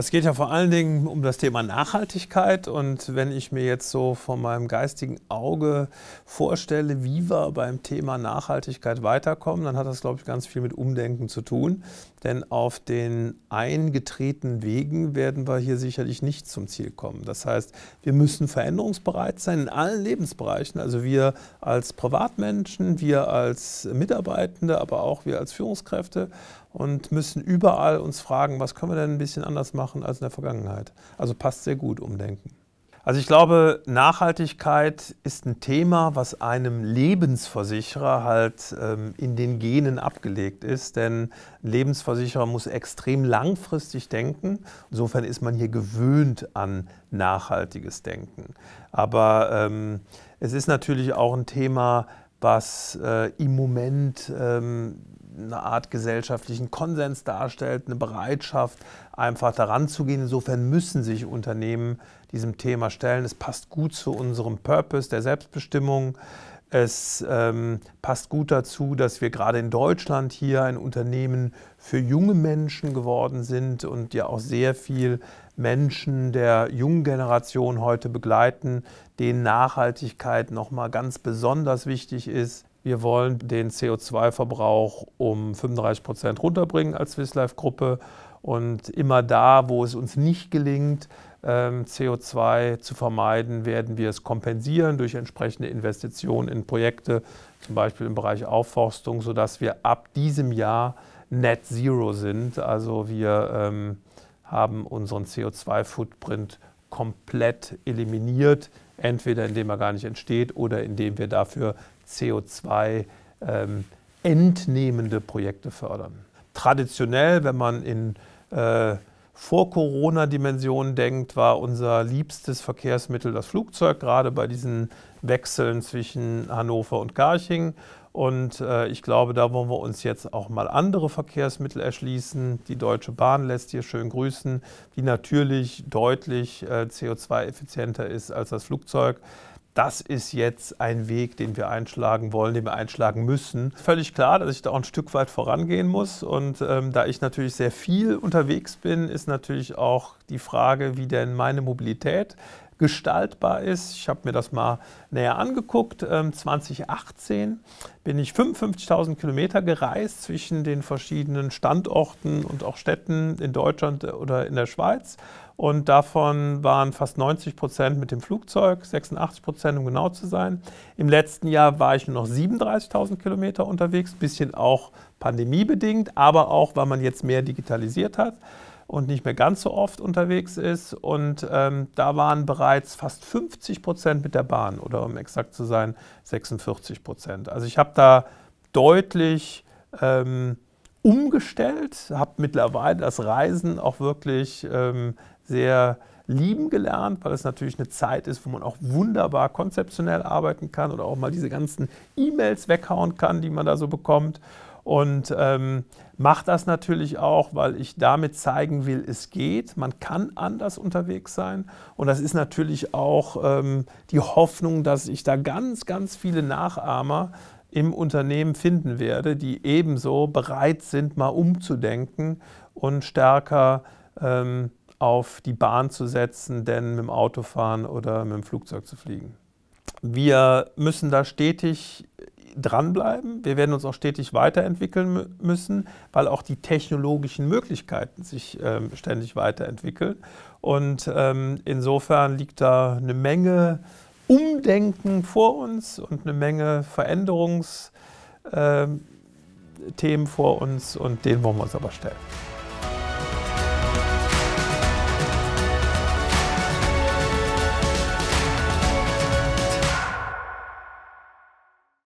Es geht ja vor allen Dingen um das Thema Nachhaltigkeit, und wenn ich mir jetzt so von meinem geistigen Auge vorstelle, wie wir beim Thema Nachhaltigkeit weiterkommen, dann hat das, glaube ich, ganz viel mit Umdenken zu tun, denn auf den eingetretenen Wegen werden wir hier sicherlich nicht zum Ziel kommen. Das heißt, wir müssen veränderungsbereit sein in allen Lebensbereichen, also wir als Privatmenschen, wir als Mitarbeitende, aber auch wir als Führungskräfte, und müssen überall uns fragen, was können wir denn ein bisschen anders machen als in der Vergangenheit. Also passt sehr gut, Umdenken. Also ich glaube, Nachhaltigkeit ist ein Thema, was einem Lebensversicherer halt in den Genen abgelegt ist, denn ein Lebensversicherer muss extrem langfristig denken. Insofern ist man hier gewöhnt an nachhaltiges Denken. Aber es ist natürlich auch ein Thema, was im Moment eine Art gesellschaftlichen Konsens darstellt, eine Bereitschaft, einfach daran zu gehen. Insofern müssen sich Unternehmen diesem Thema stellen. Es passt gut zu unserem Purpose der Selbstbestimmung. Es passt gut dazu, dass wir gerade in Deutschland hier ein Unternehmen für junge Menschen geworden sind und ja auch sehr viel Menschen der jungen Generation heute begleiten, denen Nachhaltigkeit nochmal ganz besonders wichtig ist. Wir wollen den CO2-Verbrauch um 35% runterbringen als Swiss Life Gruppe, und immer da, wo es uns nicht gelingt, CO2 zu vermeiden, werden wir es kompensieren durch entsprechende Investitionen in Projekte, zum Beispiel im Bereich Aufforstung, sodass wir ab diesem Jahr Net Zero sind. Also wir haben unseren CO2-Footprint komplett eliminiert, entweder indem er gar nicht entsteht oder indem wir dafür CO2 entnehmende Projekte fördern. Traditionell, wenn man in Vor-Corona-Dimensionen denkt, war unser liebstes Verkehrsmittel das Flugzeug, gerade bei diesen Wechseln zwischen Hannover und Garching. Und ich glaube, da wollen wir uns jetzt auch mal andere Verkehrsmittel erschließen. Die Deutsche Bahn lässt hier schön grüßen, die natürlich deutlich CO2-effizienter ist als das Flugzeug. Das ist jetzt ein Weg, den wir einschlagen wollen, den wir einschlagen müssen. Völlig klar, dass ich da auch ein Stück weit vorangehen muss. Und da ich natürlich sehr viel unterwegs bin, ist natürlich auch die Frage, wie denn meine Mobilität gestaltbar ist. Ich habe mir das mal näher angeguckt. 2018 bin ich 55.000 Kilometer gereist zwischen den verschiedenen Standorten und auch Städten in Deutschland oder in der Schweiz. Und davon waren fast 90% mit dem Flugzeug, 86%, um genau zu sein. Im letzten Jahr war ich nur noch 37.000 Kilometer unterwegs, bisschen auch pandemiebedingt, aber auch, weil man jetzt mehr digitalisiert hat und nicht mehr ganz so oft unterwegs ist. Und da waren bereits fast 50% mit der Bahn, oder um exakt zu sein, 46%. Also ich habe da deutlich umgestellt, habe mittlerweile das Reisen auch wirklich sehr lieben gelernt, weil es natürlich eine Zeit ist, wo man auch wunderbar konzeptionell arbeiten kann oder auch mal diese ganzen E-Mails weghauen kann, die man da so bekommt. Und mache das natürlich auch, weil ich damit zeigen will, es geht. Man kann anders unterwegs sein. Und das ist natürlich auch die Hoffnung, dass ich da ganz, ganz viele Nachahmer im Unternehmen finden werde, die ebenso bereit sind, mal umzudenken und stärker auf die Bahn zu setzen, denn mit dem Auto fahren oder mit dem Flugzeug zu fliegen. Wir müssen da stetig dranbleiben. Wir werden uns auch stetig weiterentwickeln müssen, weil auch die technologischen Möglichkeiten sich ständig weiterentwickeln. Und insofern liegt da eine Menge Umdenken vor uns und eine Menge Veränderungsthemen vor uns, und denen wollen wir uns aber stellen.